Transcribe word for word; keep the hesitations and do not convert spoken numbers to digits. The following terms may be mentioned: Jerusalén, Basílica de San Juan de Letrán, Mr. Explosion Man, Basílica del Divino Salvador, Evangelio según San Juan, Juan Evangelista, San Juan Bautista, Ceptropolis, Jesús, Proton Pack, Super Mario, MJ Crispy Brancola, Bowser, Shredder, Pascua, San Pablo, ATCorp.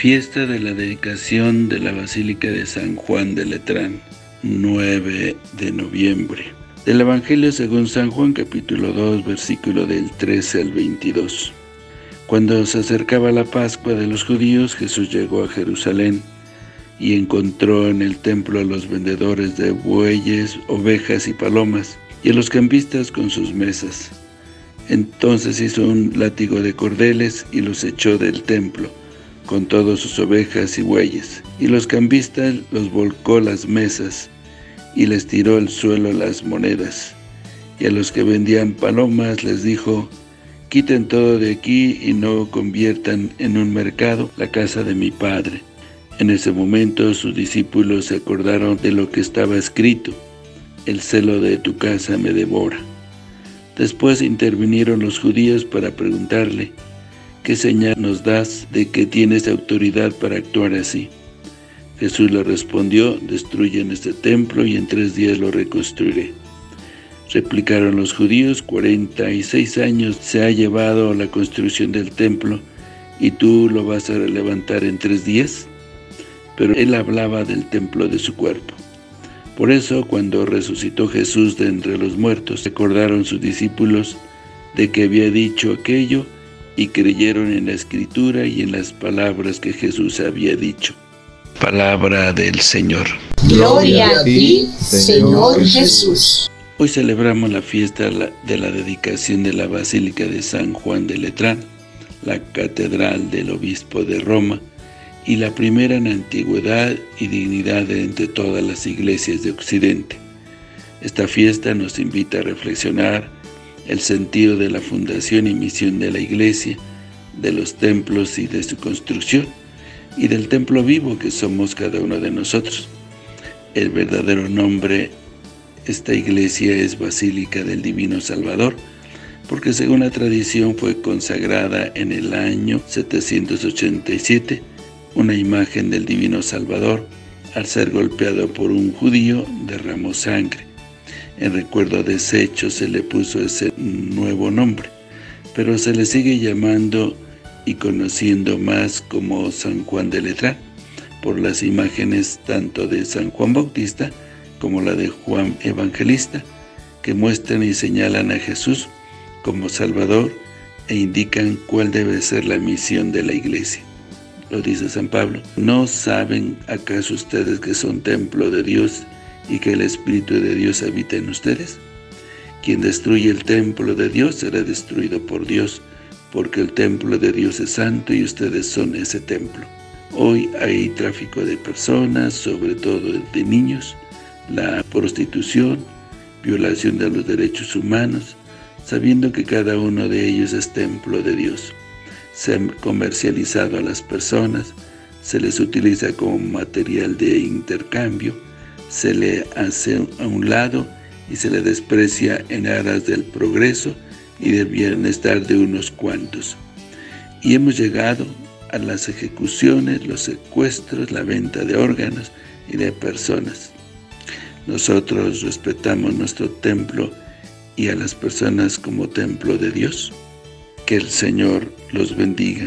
Fiesta de la dedicación de la Basílica de San Juan de Letrán, nueve de noviembre. Del Evangelio según San Juan, capítulo dos, versículo del trece al veintidós. Cuando se acercaba la Pascua de los judíos, Jesús llegó a Jerusalén y encontró en el templo a los vendedores de bueyes, ovejas y palomas, y a los cambistas con sus mesas. Entonces hizo un látigo de cordeles y los echó del templo, con todas sus ovejas y bueyes, y los cambistas los volcó las mesas, y les tiró al suelo las monedas. Y a los que vendían palomas les dijo: «Quiten todo de aquí y no conviertan en un mercado la casa de mi Padre». En ese momento sus discípulos se acordaron de lo que estaba escrito: «El celo de tu casa me devora». Después intervinieron los judíos para preguntarle: «¿Qué señal nos das de que tienes autoridad para actuar así?». Jesús le respondió: «Destruyen este templo y en tres días lo reconstruiré». Replicaron los judíos: «cuarenta y seis años se ha llevado la construcción del templo, ¿y tú lo vas a levantar en tres días?». Pero él hablaba del templo de su cuerpo. Por eso, cuando resucitó Jesús de entre los muertos, recordaron sus discípulos de que había dicho aquello, y creyeron en la Escritura y en las palabras que Jesús había dicho. Palabra del Señor. Gloria a ti, Señor Jesús. Hoy celebramos la fiesta de la dedicación de la Basílica de San Juan de Letrán, la catedral del obispo de Roma, y la primera en antigüedad y dignidad entre todas las iglesias de Occidente. Esta fiesta nos invita a reflexionar el sentido de la fundación y misión de la Iglesia, de los templos y de su construcción, y del templo vivo que somos cada uno de nosotros. El verdadero nombre de esta Iglesia es Basílica del Divino Salvador, porque según la tradición fue consagrada en el año setecientos ochenta y siete, una imagen del Divino Salvador, al ser golpeado por un judío, derramó sangre. En recuerdo de ese hecho se le puso ese nuevo nombre, pero se le sigue llamando y conociendo más como San Juan de Letrán, por las imágenes tanto de San Juan Bautista como la de Juan Evangelista, que muestran y señalan a Jesús como Salvador e indican cuál debe ser la misión de la Iglesia. Lo dice San Pablo: «¿No saben acaso ustedes que son templo de Dios y que el Espíritu de Dios habita en ustedes? Quien destruye el templo de Dios será destruido por Dios, porque el templo de Dios es santo y ustedes son ese templo». Hoy hay tráfico de personas, sobre todo de niños, la prostitución, violación de los derechos humanos, sabiendo que cada uno de ellos es templo de Dios. Se han comercializado a las personas, se les utiliza como material de intercambio, se le hace a un lado y se le desprecia en aras del progreso y del bienestar de unos cuantos. Y hemos llegado a las ejecuciones, los secuestros, la venta de órganos y de personas. Nosotros respetamos nuestro templo y a las personas como templo de Dios. Que el Señor los bendiga.